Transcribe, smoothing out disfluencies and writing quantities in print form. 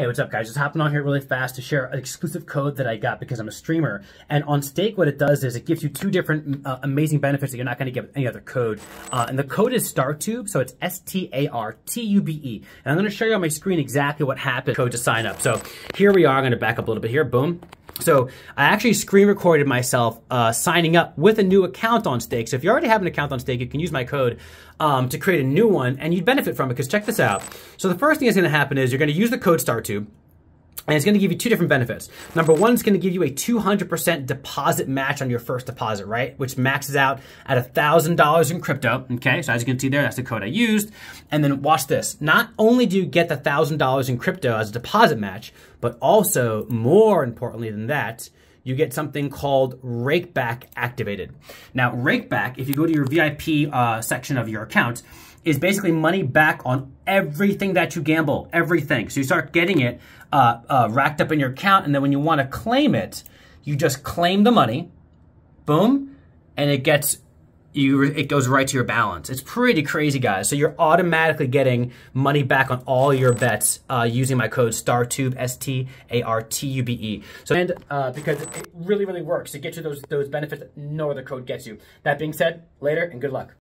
Hey, what's up guys? Just hopping on here really fast to share an exclusive code that I got because I'm a streamer. And on Stake, what it does is it gives you two different amazing benefits that you're not going to get any other code. And the code is StarTube, so it's S-T-A-R-T-U-B-E. And I'm going to show you on my screen exactly what happened code to sign up. So here we are. I'm going to back up a little bit here. Boom. So I actually screen recorded myself signing up with a new account on Stake. So if you already have an account on Stake, you can use my code to create a new one, and you'd benefit from it because check this out. So the first thing that's going to happen is you're going to use the code StarTube. And it's going to give you two different benefits. Number one, it's going to give you a 200% deposit match on your first deposit, right? Which maxes out at $1,000 in crypto, okay? So as you can see there, that's the code I used. And then watch this. Not only do you get the $1,000 in crypto as a deposit match, but also, more importantly than that, you get something called Rakeback activated. Now, Rakeback, if you go to your VIP section of your account, is basically money back on everything that you gamble, everything. So you start getting it racked up in your account, and then when you want to claim it, you just claim the money, boom, and it gets it goes right to your balance. It's pretty crazy, guys. So you're automatically getting money back on all your bets using my code StarTube, S-T-A-R-T-U-B-E. So because it really works to get you those benefits that no other code gets you. That being said, later and good luck.